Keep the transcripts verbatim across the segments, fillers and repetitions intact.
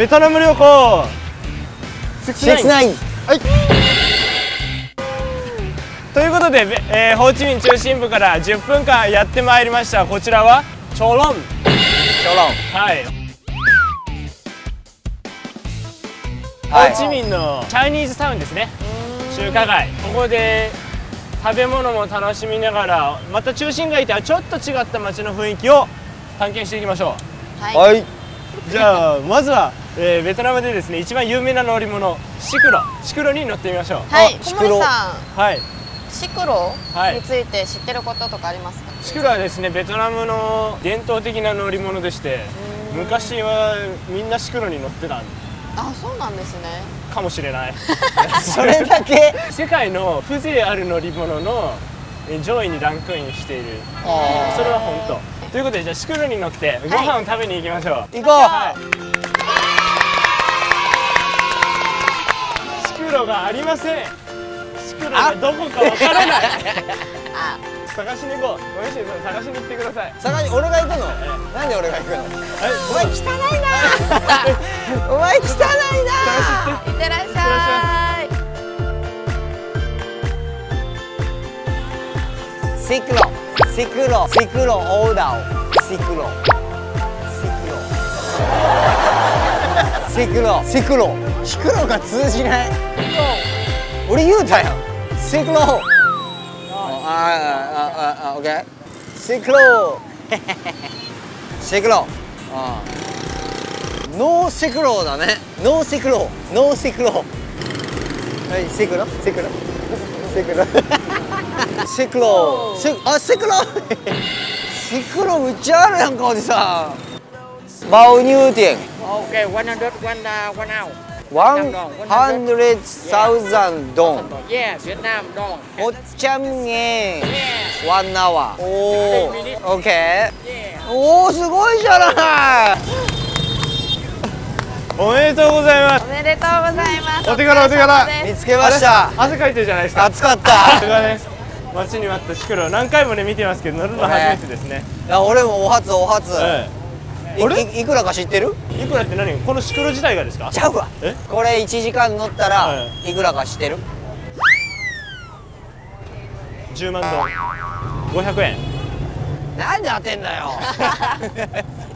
ベトナム旅行ろくじゅうきゅう、はい、ということで、えー、ホーチミン中心部からじゅっぷんかんやってまいりました。こちらはチョロン、チョロン、はい、はい、ホーチミンのチャイニーズタウンですね。中華街、ここで食べ物も楽しみながら、また中心街とはちょっと違った街の雰囲気を探検していきましょう。はい、はい、じゃあまずは、えー、ベトナムでですね一番有名な乗り物シクロ、シクロに乗ってみましょう。はい、小森さん、はい、シクロについて知ってることとかありますか？シクロはですねベトナムの伝統的な乗り物でして、昔はみんなシクロに乗ってたんです。あ、そうなんですね。かもしれないそれだけ世界の風情ある乗り物の上位にランクインしている。それは本当ということで、じゃあシクロに乗ってご飯を食べに行きましょう。行こう、はい、シクロがありません。シクロがどこかわからない探しに行こう。おいしい、探しに行ってください。探し、俺が行くの？なんで俺が行くの？お前汚いなお前汚いな。いってらっしゃい。シクロシクロ、シクロオーダー、シクロ、シクロ、シクロ、シクロが通じない。俺言うたやん。シクロ、あああああ、オッケー。シクロ、シクロ、ああ。ノーシクロだね。ノーシクロ、ノーシクロ。はい、シクロ、シクロ、シクロ。シクロ、あ、シクロシクロめっちゃあるやんか、おじさん。バウニューティン OK、ひゃくまんドン。 Yes、ベトナムドンごひゃくえん ワン hour。 おー、OK。 おー、すごいじゃない。おめでとうございます。おめでとうございます。お手柄、お手柄見つけました。汗かいてるじゃないですか。暑かった。待ちに待ったシクロ、何回もね見てますけど乗るの初めてですね。いや俺もお初お初。いくらか知ってる？いくらって何？このシクロ自体がですか？ちゃうわ。これいちじかん乗ったらいくらか知ってる？じゅうまんドンごひゃくえん。なんで当てんだよ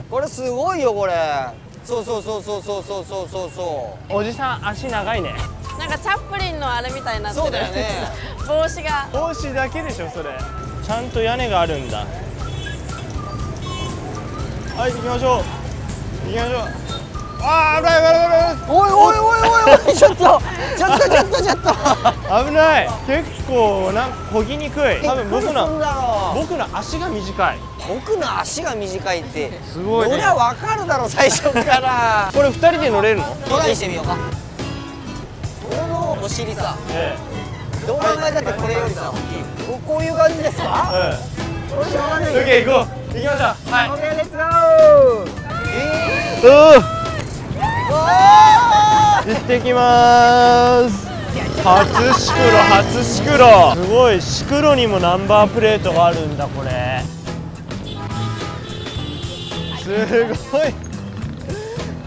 これすごいよこれ。そうそうそうそうそうそうそうそうそう。おじさん足長いね。なんかチャップリンのあれみたいになってる。そうだよね帽子が、帽子だけでしょそれ。ちゃんと屋根があるんだ。はい、行きましょう行きましょう。ああ危ない危ない危ない。おいおいおいおいおいちょっとちょっとちょっとちょっと危ない。結構なんか漕ぎにくい。多分僕の僕の足が短い。僕の足が短いってすごいね。俺はわかるだろ最初からこれ二人で乗れるの？トライしてみようか。お尻さ、どう考えたってこれよりさ、こういう感じですか？これしょうがない。オッケー行こう。行きましょう。はい。オッケーレッツゴー。行ってきます。初シクロ、初シクロ。すごい、シクロにもナンバープレートがあるんだこれ。すごい。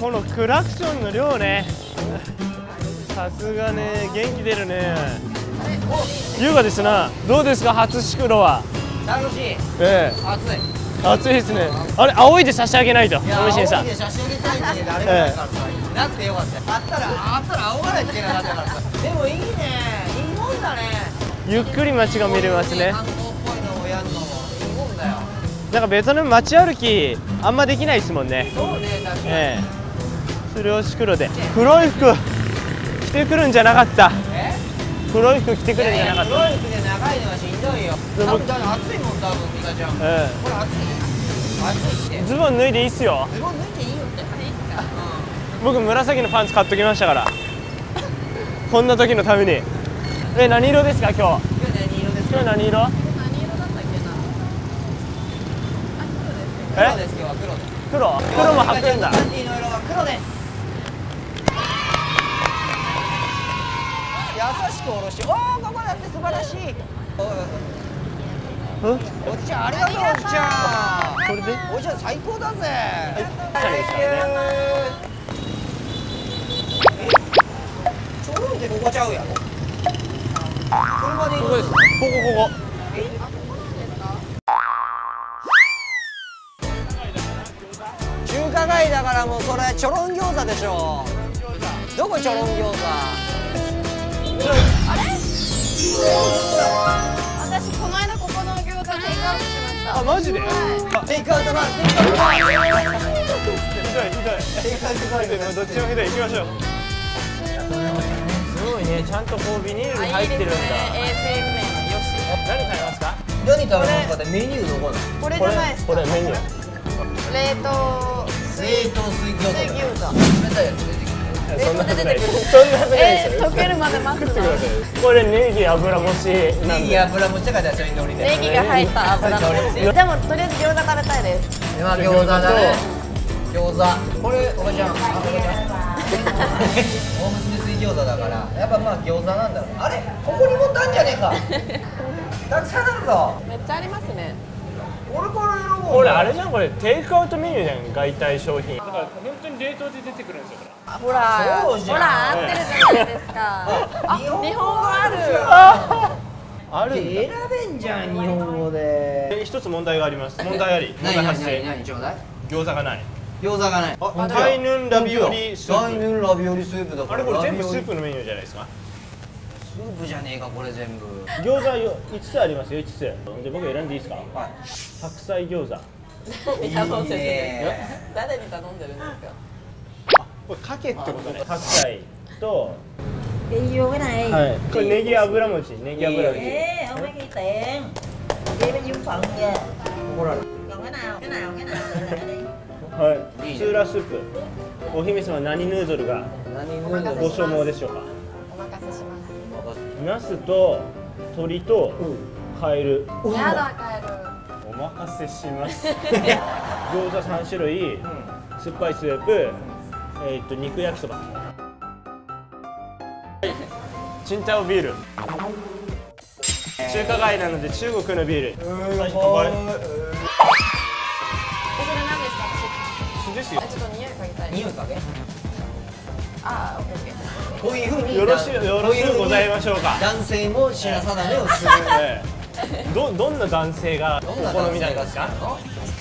このクラクションの量ね。さすがね、元気出るね。優雅ですな。どうですか初シクロは？楽しい。ええ。暑い。暑いですね。あれ青いで差し上げないと。青いで差し上げたいって誰もないからさ。なくてよかった。あったらあったら青がないってなかったからさ。でもいいね。いいもんだね。ゆっくり街が見れますね。観光っぽいのをやるのもいいもんだよ。なんかベトナム街歩きあんまできないですもんね。そうね、確かに。ええ。それをシクロで。黒い服。着てくるんじゃなかった。黒い服着てくるんじゃなかった。黒い服で長いのはしんどいよ。多分暑いもん多分みかちゃん。これ暑い。暑いって。ズボン脱いでいいっすよ。ズボン脱いでいいよって。僕紫のパンツ買っときましたから。こんな時のために。え、何色ですか今日？今日何色ですか？今日何色？何色だったっけな。あ、黒です。黒です今日は黒です。黒？黒も履くんだ。パンティの色は黒です。優しくおろし、おー、ここだって素晴らしい。おじちゃん、ありがとう、おじちゃん。これで、おじちゃん、最高だぜ。はい、こんでここちゃうやろ。車で行く。ここです。ここここ。中華街だからもうそれチョロン餃子でしょ。どこチョロン餃子。あれ？私この間ここの餃子テイクアウトしました。あ、マジで？テイクアウトな。ひどいひどい。テイクアウトされてる。どっちもひどい。行きましょう。すごいね。ちゃんとこうビニールに入ってるんだ。衛生面よし。何食べますか？何食べますかってメニューどこだ？これじゃないですか？これメニュー。冷凍水餃子。冷たいやつ出てきて。そんなことない。そんなことないですよ。溶けるまで待ってください。これネギ油餅。ネギ油餅がじゃあそれに乗りで。ネギが入った油餅。でもとりあえず餃子食べたいです。今餃子だね。餃子。これおばちゃん。あ、おばちゃん。大娘水餃子だからやっぱまあ餃子なんだろう。あれここにもたんじゃねえか。たくさんあるぞ。めっちゃありますね。俺これ。これあれじゃん、これテイクアウトメニューじゃん、外対商品だから本当に冷凍で出てくるんですよ。ほらほら合ってるじゃないですか。日本語あるある選べんじゃん、日本語で。一つ問題があります。問題あり。問題発生。餃子がない。餃子がない。あ、タイヌンラビオリスープ。タイヌンラビオリスープだから、あれこれ全部スープのメニューじゃないですか。スープじゃねえか、これ全部。餃子よ、五つありますよ、五つ。で、僕選んでいいですか。はい。白菜餃子。何頼んでるんですか。誰に頼んでるんですか。あ、これかけってことね。白菜と。栄養がない。はい。これネギ油餅、ネギ油餅。ええ、お前が言ったえん。ネギの油粉で。ほら。用がない、用がない、用がない。はい。スーラスープ。お姫様何ヌードルが。何ヌードル。ご所望でしょうか。お任せします。ナスと鶏とカエル。やだカエル。お任せします。餃子三種類、酸っぱいスープ、えっと肉焼きそば。チンタオビール。中華街なので中国のビール。最高。これ何ですか？酢ですよ。ちょっと匂い嗅ぎたい。匂い嗅げ。ああ、オッケー。こういうふうによろしゅうございましょうか。男性も品定めをする。どどんな男性がお好みなんですか。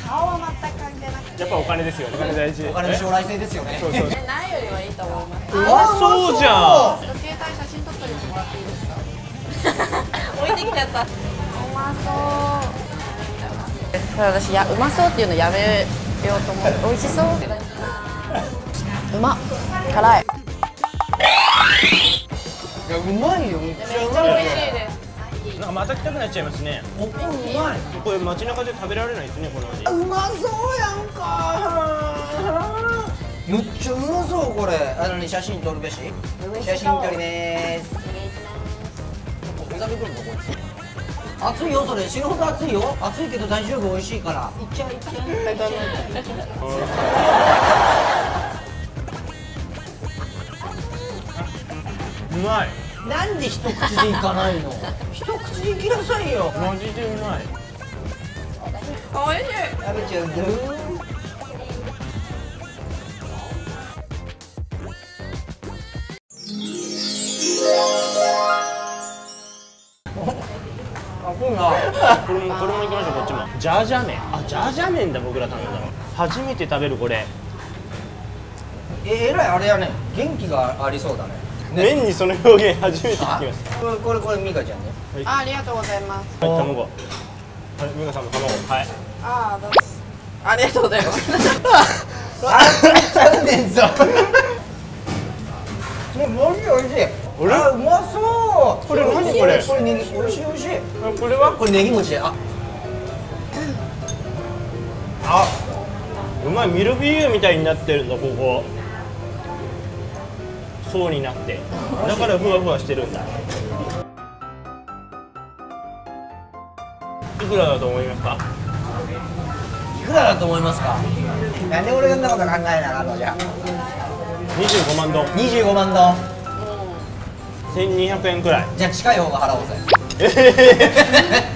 顔は全く関係なくて。やっぱお金ですよね。お金大事。お金の将来性ですよね。そうそう。ないよりはいいと思います。あ、そうじゃん。携帯写真撮ったりしてもらっていいですか。置いてきちゃった。うまそう。私やうまそうっていうのやめようと思って。美味しそう。うまっ。辛い。いや、うまいよ。めっちゃうまいです。なんかまた来たくなっちゃいますね。ここうまい。これ街中で食べられないですね、この味。うまそうやんか。めっちゃうまそう、これ。あのね、写真撮るべし。写真撮りねーす。お食べ来るの、こいつ。熱いよ、それ死ぬほど熱いよ。熱いけど大丈夫、美味しいから。いっちゃいっちゃい。うまい。なんで一口でいかないの。一口でいきなさいよ。マジでうまい。おいしい。食べちゃうぞ。あ、こんな。これも、これもいきましょう、こっちも。ジャージャー麺。あ、ジャージャー麺だ、僕ら頼んだの。初めて食べる、これ。え、えらい、あれやね。元気がありそうだね。麺にその表現初めて聞きました。これこれこれミカちゃんね。あ、ありがとうございます。はい、卵。はい、ミカさんの卵。はい。ああ、どうです。ありがとうございます。あ、ちゃんねんぞ。ね、もりおいしい。これうまそう。これ何これ。これネギおいしいおいしい。これはこれネギ餅。あ。あ、うまい。ミルフィーユみたいになってるんだ、ここ。層になって、だからふわふわしてるんだ。いくらだと思いますか。いくらだと思いますか。なんで俺がんなこと考えなかったじゃん。二十五万ドン。二十五万ドン。千二百円くらい。じゃあ近い方が払おうぜ。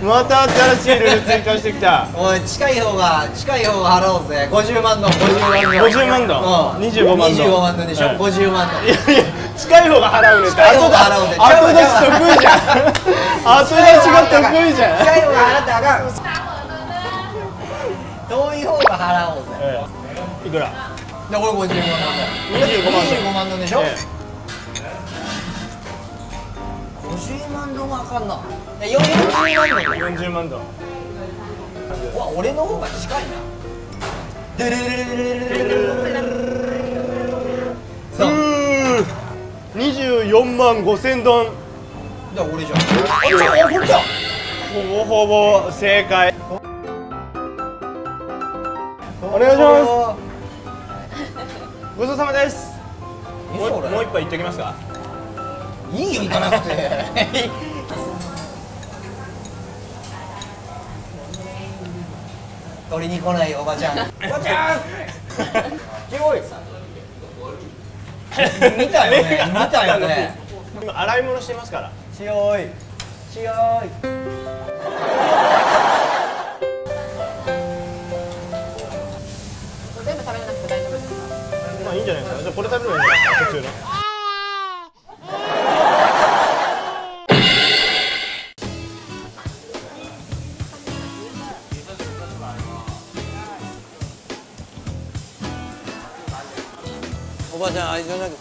また新しいルール追加してきた。おい、近い方が近い方が払おうぜ。五十万ドン。五十万ドン。二十五万ドンでしょ。五十万ドン。いやいや、近い方が払うねって。後出し得意じゃん。後出しが得意じゃん。近い方が払ってあかん。遠い方が払おうぜ。いくら？でこれ五十五万なんだよ。二十五万なんでしょ？五十万ドンはあかんな。四十万ドン。四十万ドン。わ、俺の方が近いな。うーん、にじゅうよんまんごせんドン。だ俺じゃん。あ、これじゃん。ほぼほぼ正解。お願いします。ごちそうさまです。もう一杯いってきますか。いいよ、行かなくて。取りに来ないよおばちゃん。おばちゃん。キモい。見たよね。見たよね。今洗い物してますから。キモい。キモい。全部食べなくて大丈夫ですか。まあいいんじゃないですか。じゃあこれ食べるのいいんじゃないですか。途中の。おばちゃん愛情なく。こ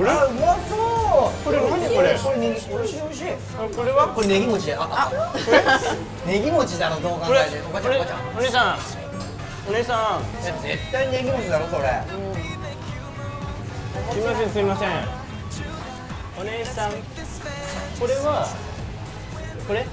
れうまそう。これ何これ？これネギ美味しい美味しい。これは？これネギ餅。ああ。ネギ餅だろどう考えて。おばちゃんおばちゃん。お姉さん。お姉さん、絶対ネギ餅だろそれ。すみませんすみません。お姉さん、これはこれ？